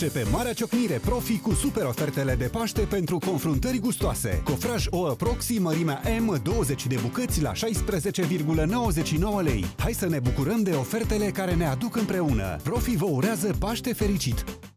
Începe marea ciocnire Profi cu super ofertele de Paște pentru confruntări gustoase. Cofraj ouă Proxi mărimea M, 20 de bucăți la 16,99 lei. Hai să ne bucurăm de ofertele care ne aduc împreună. Profi vă urează Paște fericit!